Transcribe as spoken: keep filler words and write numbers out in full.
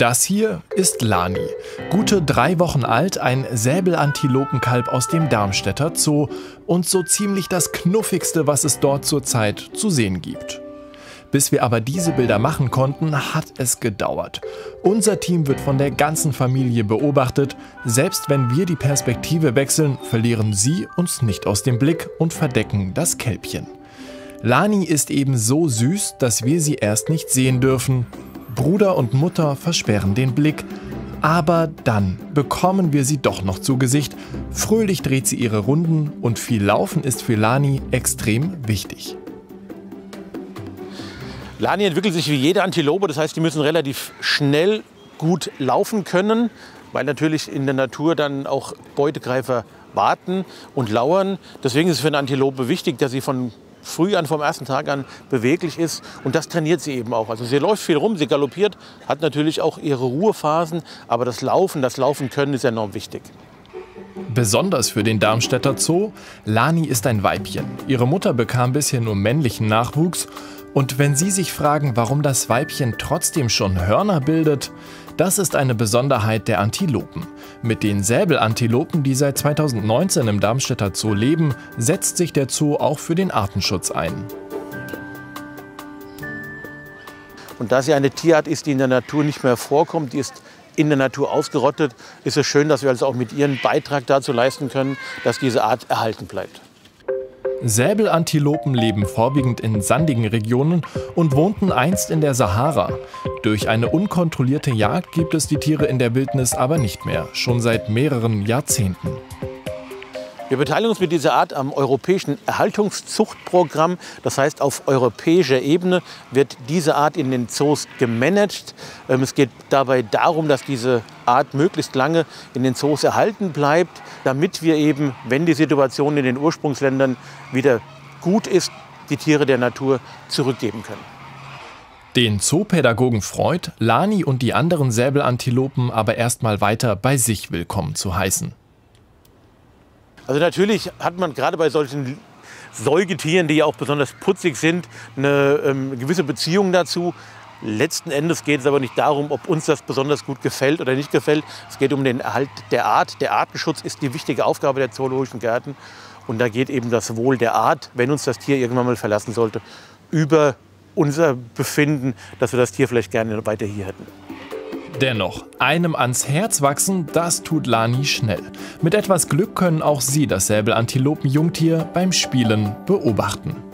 Das hier ist Lani. Gute drei Wochen alt, ein Säbelantilopenkalb aus dem Darmstädter Zoo und so ziemlich das Knuffigste, was es dort zurzeit zu sehen gibt. Bis wir aber diese Bilder machen konnten, hat es gedauert. Unser Team wird von der ganzen Familie beobachtet. Selbst wenn wir die Perspektive wechseln, verlieren sie uns nicht aus dem Blick und verdecken das Kälbchen. Lani ist eben so süß, dass wir sie erst nicht sehen dürfen. Bruder und Mutter versperren den Blick. Aber dann bekommen wir sie doch noch zu Gesicht. Fröhlich dreht sie ihre Runden und viel Laufen ist für Lani extrem wichtig. Lani entwickelt sich wie jede Antilope, das heißt, die müssen relativ schnell gut laufen können, weil natürlich in der Natur dann auch Beutegreifer warten und lauern. Deswegen ist es für eine Antilope wichtig, dass sie von früh an, vom ersten Tag an beweglich ist, und das trainiert sie eben auch. Also sie läuft viel rum, sie galoppiert, hat natürlich auch ihre Ruhephasen, aber das Laufen, das Laufen können ist enorm wichtig. Besonders für den Darmstädter Zoo, Lani ist ein Weibchen. Ihre Mutter bekam bisher nur männlichen Nachwuchs. Und wenn Sie sich fragen, warum das Weibchen trotzdem schon Hörner bildet, das ist eine Besonderheit der Antilopen. Mit den Säbelantilopen, die seit zweitausendneunzehn im Darmstädter Zoo leben, setzt sich der Zoo auch für den Artenschutz ein. Und da sie eine Tierart ist, die in der Natur nicht mehr vorkommt, die ist in der Natur ausgerottet, ist es schön, dass wir also auch mit ihren Beitrag dazu leisten können, dass diese Art erhalten bleibt. Säbelantilopen leben vorwiegend in sandigen Regionen und wohnten einst in der Sahara. Durch eine unkontrollierte Jagd gibt es die Tiere in der Wildnis aber nicht mehr, schon seit mehreren Jahrzehnten. Wir beteiligen uns mit dieser Art am europäischen Erhaltungszuchtprogramm. Das heißt, auf europäischer Ebene wird diese Art in den Zoos gemanagt. Es geht dabei darum, dass diese Art möglichst lange in den Zoos erhalten bleibt, damit wir eben, wenn die Situation in den Ursprungsländern wieder gut ist, die Tiere der Natur zurückgeben können. Den Zoopädagogen freut, Lani und die anderen Säbelantilopen aber erstmal weiter bei sich willkommen zu heißen. Also natürlich hat man gerade bei solchen Säugetieren, die ja auch besonders putzig sind, eine ähm, gewisse Beziehung dazu. Letzten Endes geht es aber nicht darum, ob uns das besonders gut gefällt oder nicht gefällt. Es geht um den Erhalt der Art. Der Artenschutz ist die wichtige Aufgabe der zoologischen Gärten. Und da geht eben das Wohl der Art, wenn uns das Tier irgendwann mal verlassen sollte, über unser Befinden, dass wir das Tier vielleicht gerne weiter hier hätten. Dennoch, einem ans Herz wachsen, das tut Lani schnell. Mit etwas Glück können auch Sie das Säbelantilopen-Jungtier beim Spielen beobachten.